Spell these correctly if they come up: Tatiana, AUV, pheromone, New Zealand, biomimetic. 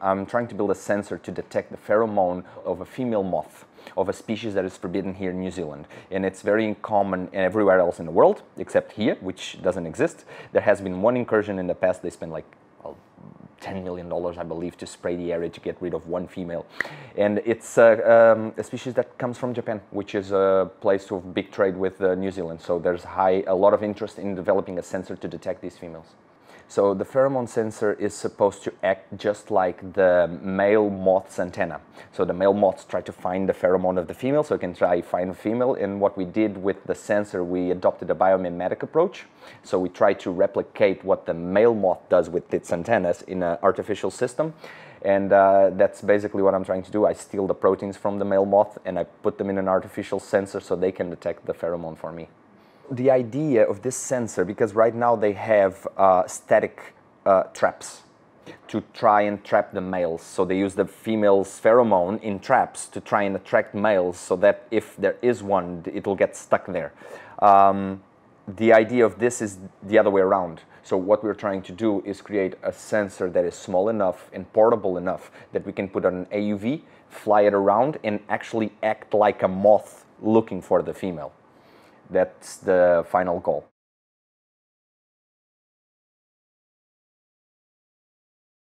I'm trying to build a sensor to detect the pheromone of a female moth of a species that is forbidden here in New Zealand, and it's very common everywhere else in the world except here, which doesn't exist. There has been one incursion in the past. They spent like $10 million, I believe, to spray the area to get rid of one female. And it's a species that comes from Japan, which is a place of big trade with New Zealand. So there's a lot of interest in developing a sensor to detect these females. So the pheromone sensor is supposed to act just like the male moth's antenna. So the male moths try to find the pheromone of the female, so it can try find a female. And what we did with the sensor, we adopted a biomimetic approach. So we try to replicate what the male moth does with its antennas in an artificial system. And that's basically what I'm trying to do. I steal the proteins from the male moth and I put them in an artificial sensor so they can detect the pheromone for me. The idea of this sensor, because right now they have static traps to try and trap the males. So they use the female's pheromone in traps to try and attract males so that if there is one, it'll get stuck there. The idea of this is the other way around. So what we're trying to do is create a sensor that is small enough and portable enough that we can put on an AUV, fly it around, and actually act like a moth looking for the female. That's the final goal.